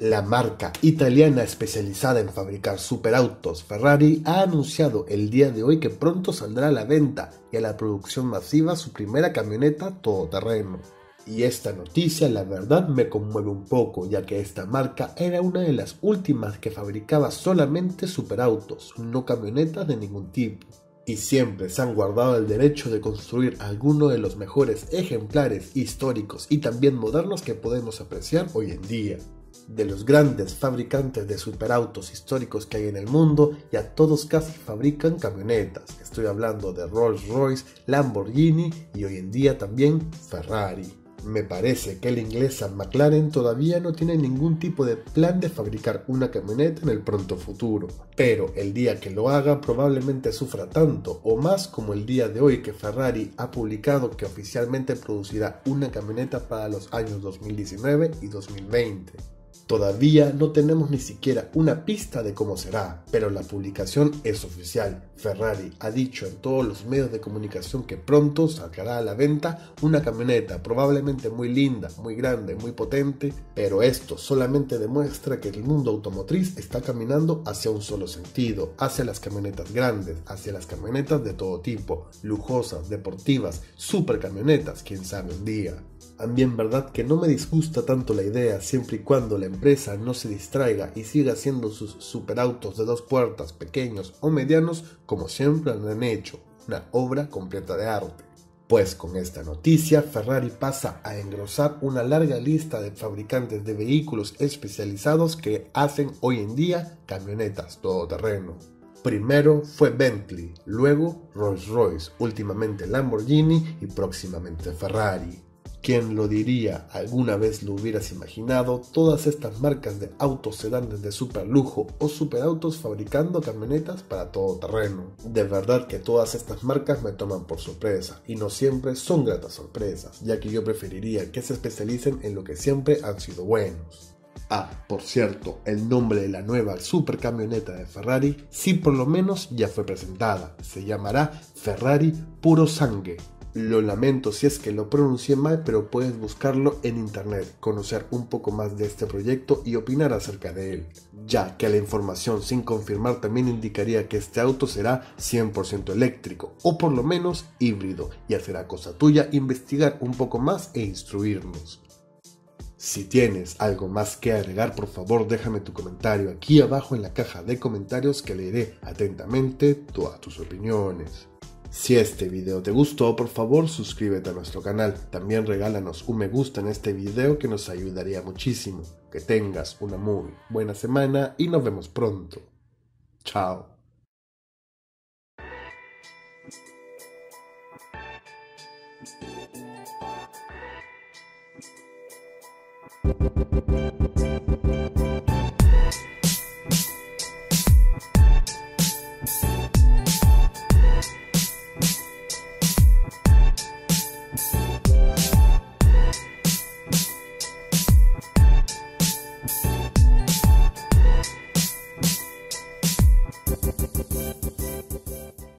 La marca italiana especializada en fabricar superautos Ferrari ha anunciado el día de hoy que pronto saldrá a la venta y a la producción masiva su primera camioneta todoterreno. Y esta noticia la verdad me conmueve un poco, ya que esta marca era una de las últimas que fabricaba solamente superautos, no camionetas de ningún tipo. Y siempre se han guardado el derecho de construir alguno de los mejores ejemplares históricos y también modernos que podemos apreciar hoy en día. De los grandes fabricantes de superautos históricos que hay en el mundo, ya todos casi fabrican camionetas. Estoy hablando de Rolls Royce, Lamborghini y hoy en día también Ferrari. Me parece que la inglesa McLaren todavía no tiene ningún tipo de plan de fabricar una camioneta en el pronto futuro, pero el día que lo haga probablemente sufra tanto o más como el día de hoy que Ferrari ha publicado que oficialmente producirá una camioneta para los años 2019 y 2020. Todavía no tenemos ni siquiera una pista de cómo será, pero la publicación es oficial. Ferrari ha dicho en todos los medios de comunicación que pronto sacará a la venta una camioneta probablemente muy linda, muy grande, muy potente, pero esto solamente demuestra que el mundo automotriz está caminando hacia un solo sentido, hacia las camionetas grandes, hacia las camionetas de todo tipo, lujosas, deportivas, supercamionetas, quién sabe un día. A mí en verdad que no me disgusta tanto la idea siempre y cuando la empresa no se distraiga y siga haciendo sus superautos de dos puertas pequeños o medianos como siempre lo han hecho, una obra completa de arte. Pues con esta noticia Ferrari pasa a engrosar una larga lista de fabricantes de vehículos especializados que hacen hoy en día camionetas todoterreno. Primero fue Bentley, luego Rolls Royce, últimamente Lamborghini y próximamente Ferrari. ¿Quién lo diría? ¿Alguna vez lo hubieras imaginado? Todas estas marcas de autos sedanes de super lujo o superautos fabricando camionetas para todo terreno. De verdad que todas estas marcas me toman por sorpresa y no siempre son gratas sorpresas, ya que yo preferiría que se especialicen en lo que siempre han sido buenos. Ah, por cierto, el nombre de la nueva supercamioneta de Ferrari sí por lo menos ya fue presentada. Se llamará Ferrari Puro Sangue. Lo lamento si es que lo pronuncié mal, pero puedes buscarlo en internet, conocer un poco más de este proyecto y opinar acerca de él, ya que la información sin confirmar también indicaría que este auto será 100% eléctrico o por lo menos híbrido. Ya será cosa tuya investigar un poco más e instruirnos. Si tienes algo más que agregar, por favor déjame tu comentario aquí abajo en la caja de comentarios que leeré atentamente todas tus opiniones. Si este video te gustó, por favor suscríbete a nuestro canal, también regálanos un me gusta en este video que nos ayudaría muchísimo. Que tengas una muy buena semana y nos vemos pronto. Chao.